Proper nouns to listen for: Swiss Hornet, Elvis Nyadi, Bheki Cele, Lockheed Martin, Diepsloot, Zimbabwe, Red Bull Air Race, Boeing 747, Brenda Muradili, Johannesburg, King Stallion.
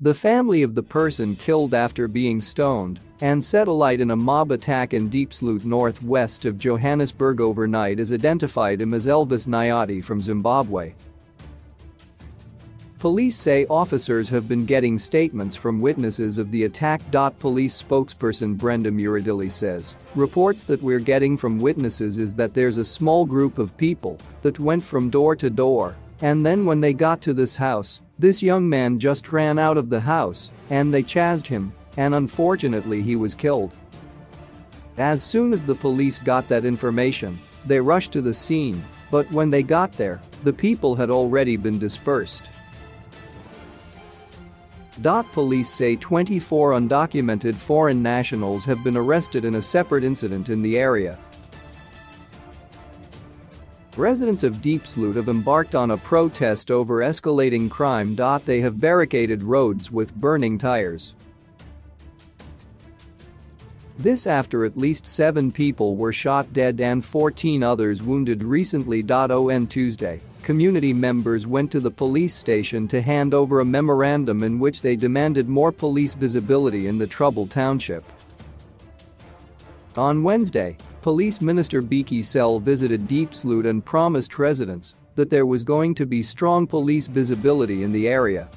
The family of the person killed after being stoned and set alight in a mob attack in Diepsloot, northwest of Johannesburg overnight is identified him as Elvis Nyadi from Zimbabwe. Police say officers have been getting statements from witnesses of the attack. Police spokesperson Brenda Muradili says, "Reports that we're getting from witnesses is that there's a small group of people that went from door to door, and then when they got to this house, this young man just ran out of the house and they chased him, and unfortunately he was killed." As soon as the police got that information, they rushed to the scene, but when they got there, the people had already been dispersed. Police say 24 undocumented foreign nationals have been arrested in a separate incident in the area. Residents of Diepsloot have embarked on a protest over escalating crime. They have barricaded roads with burning tires. This after at least 7 people were shot dead and 14 others wounded recently. On Tuesday, community members went to the police station to hand over a memorandum in which they demanded more police visibility in the troubled township. On Wednesday, Police Minister Bheki Cele visited Diepsloot and promised residents that there was going to be strong police visibility in the area.